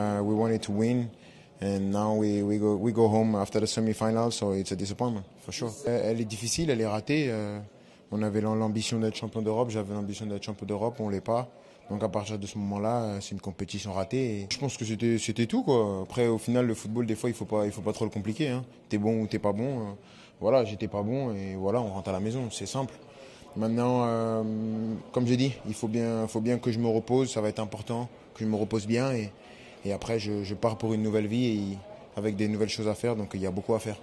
We wanted to win, and now we go home after the semi-final, so it's a disappointment for sure. Elle est difficile, elle est ratée. On avait l'ambition d'être champion d'Europe, j'avais l'ambition d'être champion d'Europe, on l'est pas. Donc à partir de ce moment-là, c'est une compétition ratée. Et je pense que c'était tout quoi. Après, au final, le football, des fois, il faut pas trop le compliquer. Hein. T'es bon ou t'es pas bon. Voilà, j'étais pas bon et voilà, on rentre à la maison. C'est simple. Maintenant, comme j'ai dit, il faut bien que je me repose. Ça va être important que je me repose bien et après, je pars pour une nouvelle vie et avec des nouvelles choses à faire, donc il y a beaucoup à faire.